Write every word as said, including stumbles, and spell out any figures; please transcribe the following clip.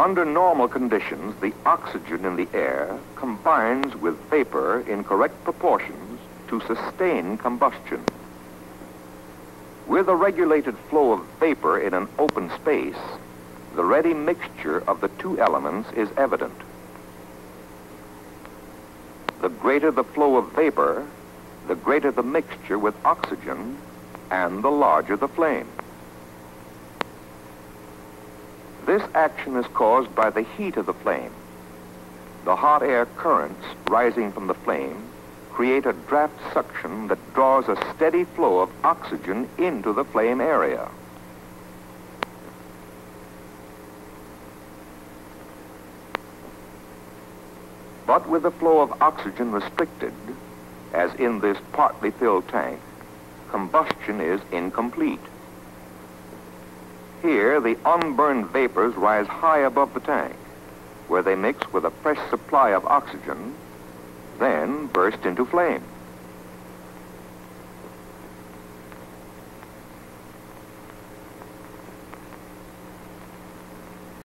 Under normal conditions, the oxygen in the air combines with vapor in correct proportions to sustain combustion. With a regulated flow of vapor in an open space, the ready mixture of the two elements is evident. The greater the flow of vapor, the greater the mixture with oxygen, and the larger the flame. This action is caused by the heat of the flame. The hot air currents rising from the flame create a draft suction that draws a steady flow of oxygen into the flame area. But with the flow of oxygen restricted, as in this partly filled tank, combustion is incomplete. Here, the unburned vapors rise high above the tank, where they mix with a fresh supply of oxygen, then burst into flame.